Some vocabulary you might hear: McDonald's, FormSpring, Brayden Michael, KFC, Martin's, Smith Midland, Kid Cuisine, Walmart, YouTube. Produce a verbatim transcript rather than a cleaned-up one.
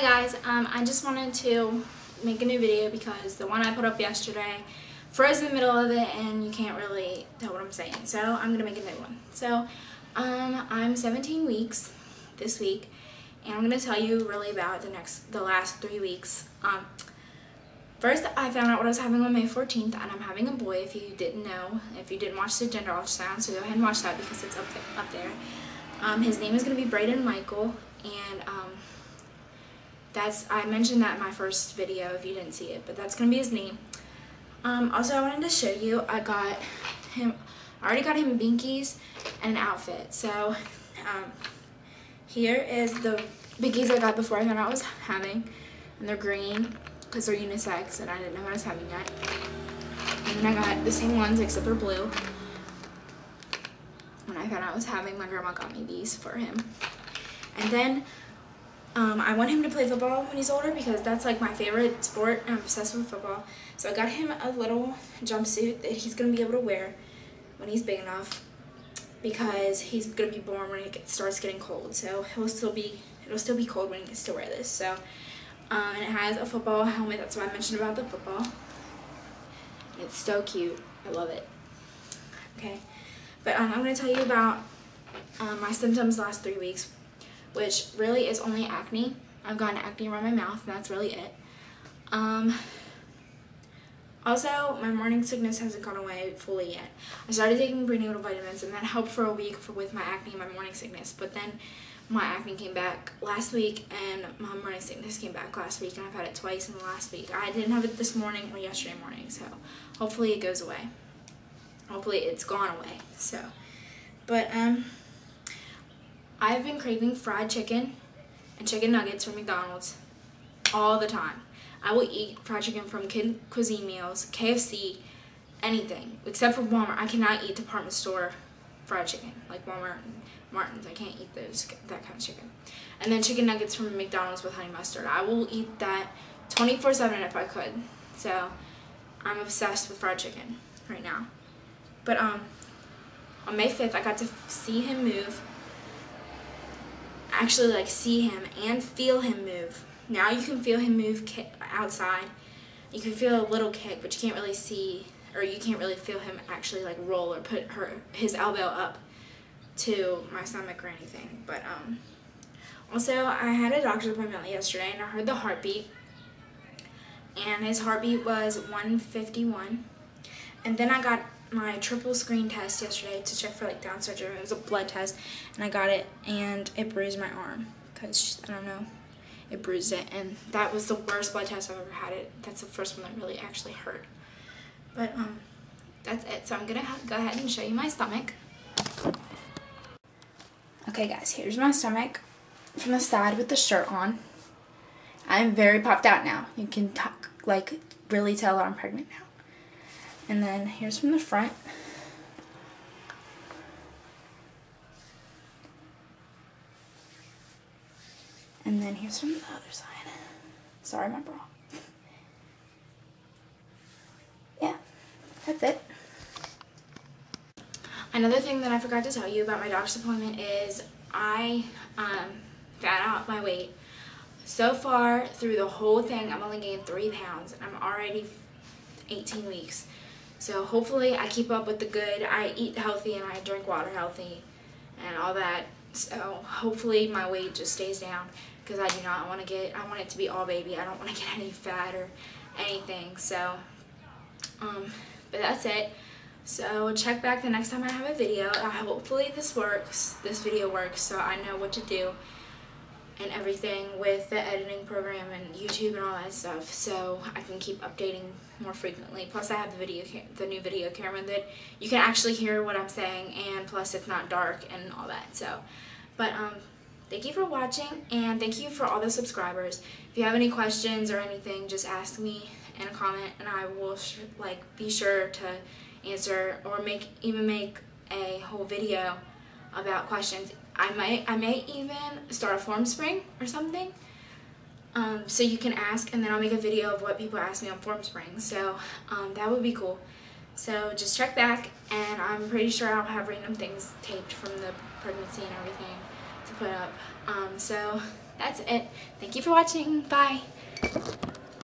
Hi guys, um, I just wanted to make a new video because the one I put up yesterday froze in the middle of it and you can't really tell what I'm saying. So I'm going to make a new one. So um, I'm seventeen weeks this week and I'm going to tell you really about the next, the last three weeks. Um, first I found out what I was having on May fourteenth and I'm having a boy if you didn't know, if you didn't watch the gender ultrasound, so go ahead and watch that because it's up, th up there. Um, his name is going to be Brayden Michael and um, That's, I mentioned that in my first video if you didn't see it, but that's going to be his name. Um, also, I wanted to show you, I got him, I already got him binkies and an outfit. So, um, here is the binkies I got before I found out I was having, and they're green because they're unisex and I didn't know what I was having yet. And then I got the same ones except they're blue. When I found out I was having, my grandma got me these for him. And then Um, I want him to play football when he's older because that's like my favorite sport. I'm obsessed with football. So I got him a little jumpsuit that he's going to be able to wear when he's big enough because he's going to be born when it starts getting cold. So he'll still be, it'll still be cold when he gets to wear this. So, um, and it has a football helmet. That's what I mentioned about the football. It's so cute. I love it. Okay. But um, I'm going to tell you about um, my symptoms last three weeks. Which really is only acne. I've gotten acne around my mouth, and that's really it. Um, also, my morning sickness hasn't gone away fully yet. I started taking prenatal vitamins, and that helped for a week for, with my acne and my morning sickness. But then my acne came back last week, and my morning sickness came back last week, and I've had it twice in the last week. I didn't have it this morning or yesterday morning, so hopefully it goes away. Hopefully it's gone away. So, but, um... I've been craving fried chicken and chicken nuggets from McDonald's all the time. I will eat fried chicken from Kid Cuisine meals, K F C, anything. Except for Walmart. I cannot eat department store fried chicken. Like Walmart and Martin's. I can't eat those, that kind of chicken. And then chicken nuggets from McDonald's with honey mustard. I will eat that twenty-four seven if I could. So, I'm obsessed with fried chicken right now. But um, on May fifth, I got to see him move. Actually like see him and feel him move. Now you can feel him move kick outside. You can feel a little kick, but you can't really see, or you can't really feel him actually like roll or put her his elbow up to my stomach or anything. But um, also I had a doctor's appointment yesterday and I heard the heartbeat, and his heartbeat was one fifty-one. And then I got my triple screen test yesterday to check for like Down syndrome. It was a blood test and I got it and it bruised my arm because I don't know, it bruised it, and that was the worst blood test I've ever had. It that's the first one that really actually hurt. But um that's it. So I'm gonna go ahead and show you my stomach. Okay guys, here's my stomach from the side with the shirt on. I'm very popped out now. You can talk, like really tell that I'm pregnant now. And then here's from the front. And then here's from the other side. Sorry, my bra. Yeah, that's it. Another thing that I forgot to tell you about my doctor's appointment is I um, found out my weight. So far through the whole thing, I've only gained three pounds, and I'm already eighteen weeks. So hopefully I keep up with the good. I eat healthy and I drink water healthy and all that. So hopefully my weight just stays down because I do not want to get, I want it to be all baby. I don't want to get any fat or anything. So, um, but that's it. So check back the next time I have a video. I hopefully this works, this video works, so I know what to do and everything with the editing program and YouTube and all that stuff, so I can keep updating more frequently. Plus I have the video, the new video camera that you can actually hear what I'm saying, and plus it's not dark and all that. So, but um, thank you for watching, and thank you for all the subscribers. If you have any questions or anything, just ask me in a comment, and I will sh like be sure to answer, or make even make a whole video about questions. I might, I may even start a FormSpring or something, um, so you can ask, and then I'll make a video of what people ask me on FormSpring. So um, that would be cool. So just check back, and I'm pretty sure I'll have random things taped from the pregnancy and everything to put up. Um, so that's it. Thank you for watching. Bye.